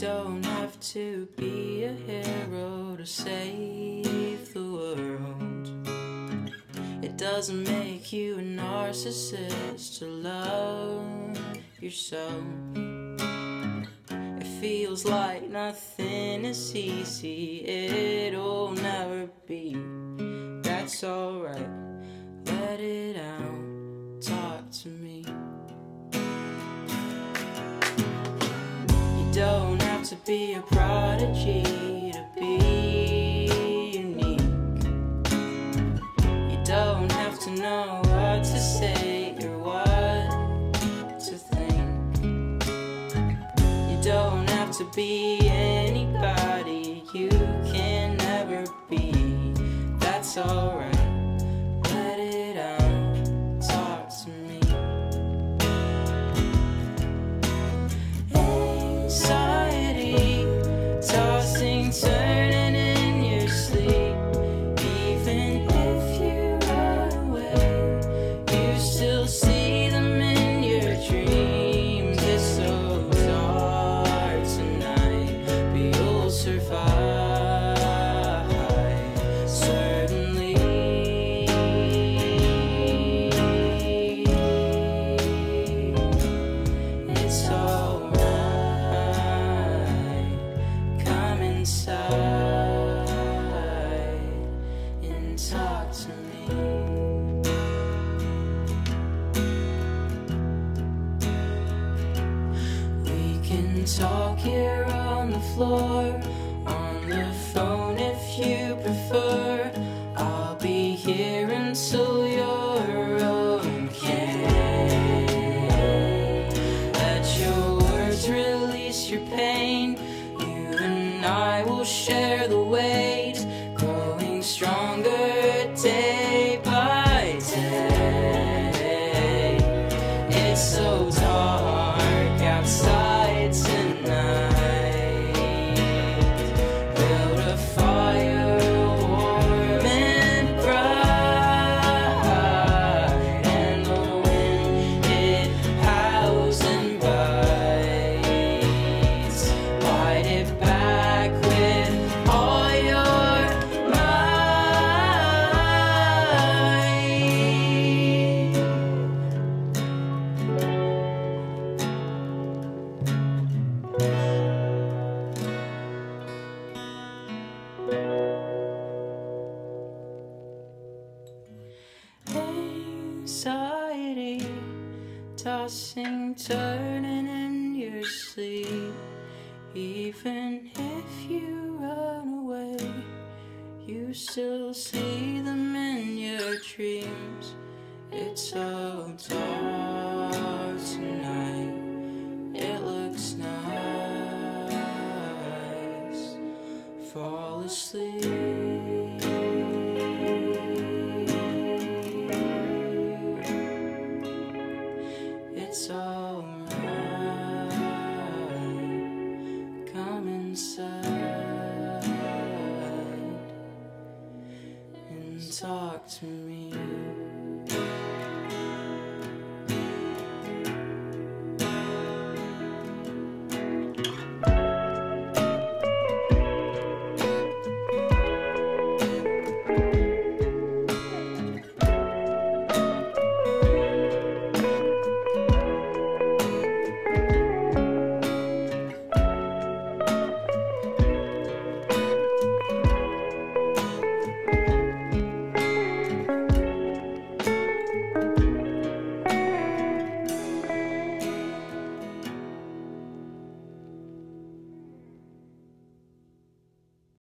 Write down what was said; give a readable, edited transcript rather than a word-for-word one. don't have to be a hero to save the world. It doesn't make you a narcissist to love yourself. It feels like nothing is easy, it'll never be. That's alright, let it out, talk to me. You don't have to be a prodigy to be unique. You don't have to know what to say or what to think. You don't have to be anybody you can never be. That's alright. Turning in your sleep, even if you are awake, you still see them in your dreams. It's so dark tonight, but you'll survive, certainly. It's alright. Inside and talk to me. We can talk here on the floor, on the phone if you prefer. I'll be here until you're okay. Let your words release your pain. I will share the weight, growing stronger day by day. It's so dark outside tonight. Build a fire, warm and bright, and the wind it howls and bites. Light it back with all your might. Anxiety, tossing, turning in your sleep. Even if you run away, you still see them in your dreams. It's so dark tonight, it looks nice. Fall asleep. It's alright. Inside and talk to me.